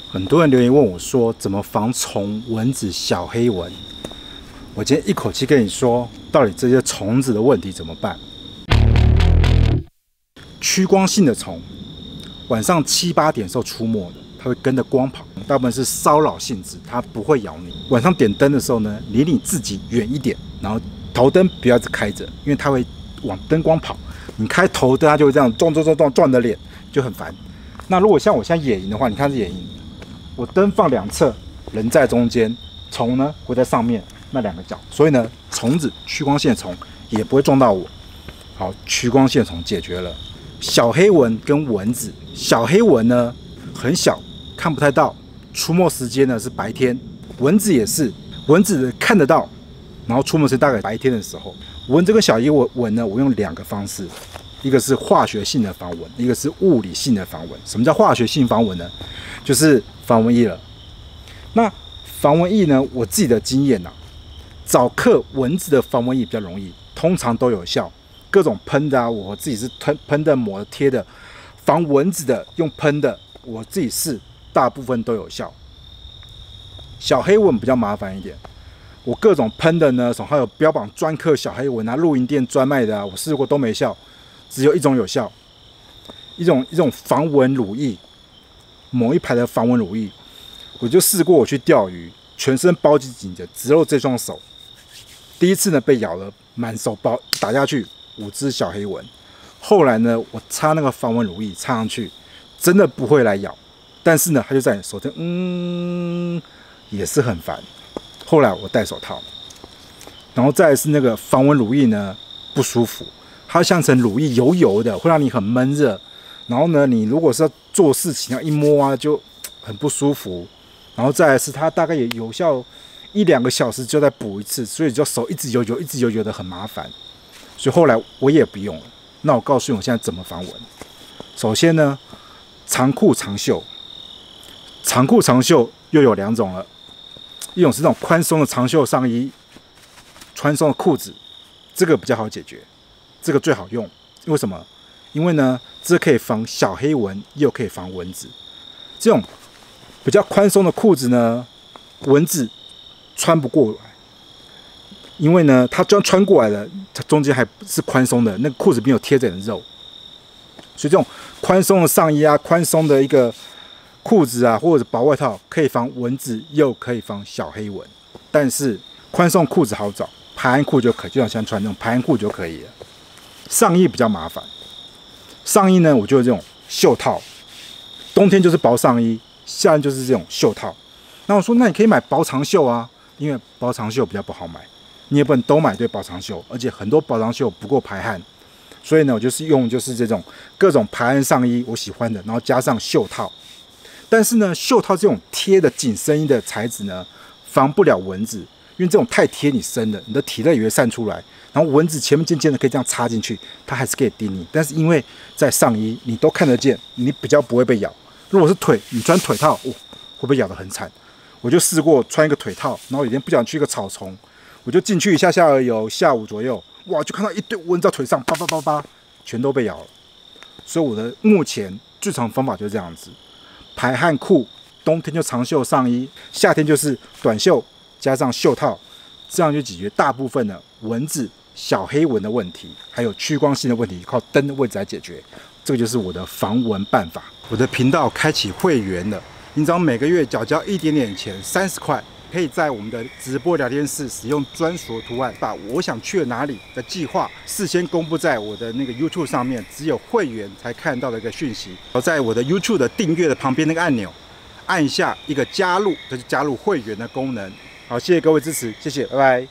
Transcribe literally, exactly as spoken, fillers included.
很多人留言问我说，怎么防虫蚊子、小黑蚊？我今天一口气跟你说，到底这些虫子的问题怎么办？趋光性的虫，晚上七八点的时候出没的，它会跟着光跑，大部分是骚扰性质，它不会咬你。晚上点灯的时候呢，离你自己远一点，然后头灯不要一直开着，因为它会往灯光跑。你开头灯，它就会这样撞撞撞撞撞你的脸，就很烦。那如果像我现在野营的话，你看是野营。 我灯放两侧，人在中间，虫呢会在上面那两个角，所以呢，虫子趋光性虫也不会撞到我。好，趋光性虫解决了。小黑蚊跟蚊子，小黑蚊呢很小，看不太到，出没时间呢是白天。蚊子也是，蚊子看得到，然后出没是大概白天的时候。蚊子跟小黑蚊呢，我用两个方式，一个是化学性的防蚊，一个是物理性的防蚊。什么叫化学性防蚊呢？就是 防蚊液了，那防蚊液呢？我自己的经验呐、啊，早课蚊子的防蚊液比较容易，通常都有效。各种喷的啊，我自己是喷喷的、抹的、贴的，防蚊子的用喷的，我自己是大部分都有效。小黑蚊比较麻烦一点，我各种喷的呢，还有标榜专克小黑蚊啊，露营店专卖的啊，我试过都没效，只有一种有效，一种一种防蚊乳液。 某一排的防蚊乳液，我就试过。我去钓鱼，全身包紧紧的，只有这双手。第一次呢被咬了，满手包，打下去五只小黑蚊。后来呢，我擦那个防蚊乳液擦上去，真的不会来咬，但是呢，它就在你手上，嗯，也是很烦。后来我戴手套，然后再来是那个防蚊乳液呢不舒服，它像层乳液油油的，会让你很闷热。 然后呢，你如果是要做事情，要一摸啊就很不舒服。然后再来是它大概也有效一两个小时就再补一次，所以就手一直油油，一直油油的很麻烦。所以后来我也不用了。那我告诉你，我现在怎么防蚊。首先呢，长裤长袖，长裤长袖又有两种了，一种是那种宽松的长袖上衣，宽松的裤子，这个比较好解决，这个最好用。为什么？ 因为呢，这可以防小黑蚊，又可以防蚊子。这种比较宽松的裤子呢，蚊子穿不过来。因为呢，它就算穿过来了，它中间还是宽松的，那个裤子没有贴着你的肉。所以这种宽松的上衣啊，宽松的一个裤子啊，或者薄外套，可以防蚊子，又可以防小黑蚊。但是宽松裤子好找，排汗裤就可以，就像现在穿那种排汗裤就可以了。上衣比较麻烦。 上衣呢，我就有这种袖套，冬天就是薄上衣，夏天就是这种袖套。那我说，那你可以买薄长袖啊，因为薄长袖比较不好买，你也不能都买对薄长袖，而且很多薄长袖不够排汗，所以呢，我就是用就是这种各种排汗上衣，我喜欢的，然后加上袖套。但是呢，袖套这种贴的紧身衣的材质呢，防不了蚊子，因为这种太贴你身了，你的体内也会散出来。 然后蚊子前面尖尖的可以这样插进去，它还是可以叮你。但是因为在上衣你都看得见，你比较不会被咬。如果是腿，你穿腿套，哦，会被咬得很惨。我就试过穿一个腿套，然后有天不小心去一个草丛，我就进去一下下而已，下午左右，哇，就看到一堆蚊子在腿上，叭叭叭叭，全都被咬了。所以我的目前最常方法就是这样子：排汗裤，冬天就长袖上衣，夏天就是短袖加上袖套，这样就解决大部分的蚊子。 小黑蚊的问题，还有趋光性的问题，靠灯的位置来解决。这个就是我的防蚊办法。我的频道开启会员了，你只要每个月缴交一点点钱，三十块，可以在我们的直播聊天室使用专属图案，把我想去了哪里的计划事先公布在我的那个 YouTube 上面，只有会员才看到的一个讯息。然后在我的 YouTube 的订阅的旁边那个按钮，按一下一个加入，这就加入会员的功能。好，谢谢各位支持，谢谢，拜拜。